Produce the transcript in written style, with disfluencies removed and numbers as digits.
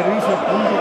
servicio público,